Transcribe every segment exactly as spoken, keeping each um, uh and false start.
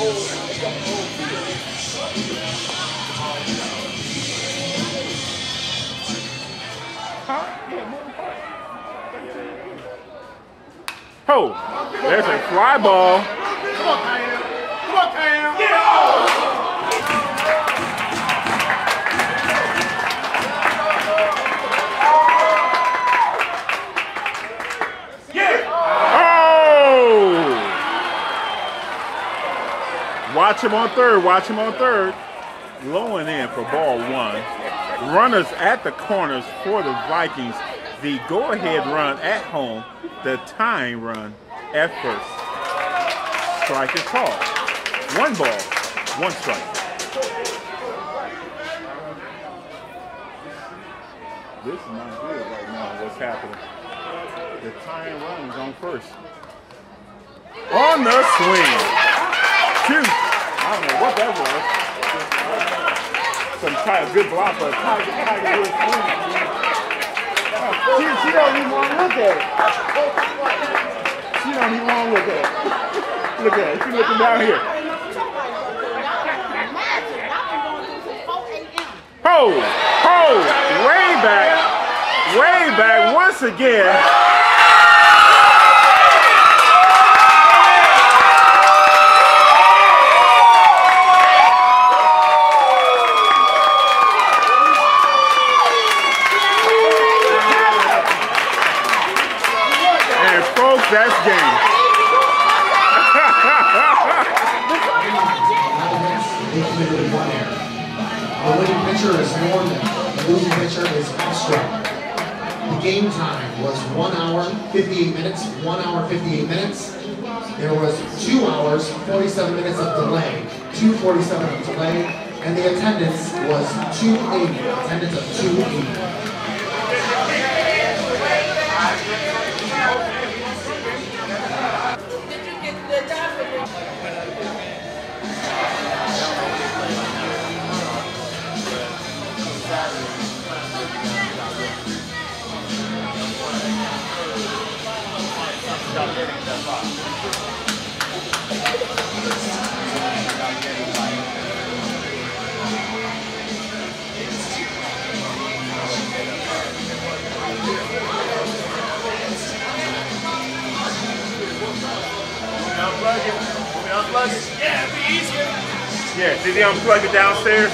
whole, it's got the whole field. Huh? Yeah, moving apart. Oh, there's a fly ball. Come on, Cam. Come on, Cam. Get off! Watch him on third, watch him on third. Low and in for ball one. Runners at the corners for the Vikings. The go-ahead run at home, the tying run at first. Strike is called. One ball, one strike. This is not good right now, what's happening. The tying run is on first. On the swing. Two. I don't know what that was. Some kind of good block, but Tiger, Tiger Woods. She, she don't even want to look at it. She don't even want to look at it. Look at it. She's looking down here. Ho! Ho! Way back. Way back once again. That's game. The winning pitcher is Norman. The losing pitcher is Castro. The game time was one hour, fifty-eight minutes. one hour, fifty-eight minutes. There was two hours, forty-seven minutes of delay. two forty-seven of delay. And the attendance was two eighty. Attendance of two eighty. Unplug it. Unplug it. Yeah, it'd be easier. Yeah, did they unplug it downstairs?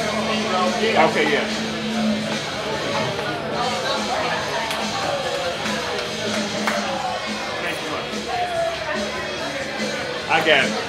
Okay, yeah. Thank you much. I got it.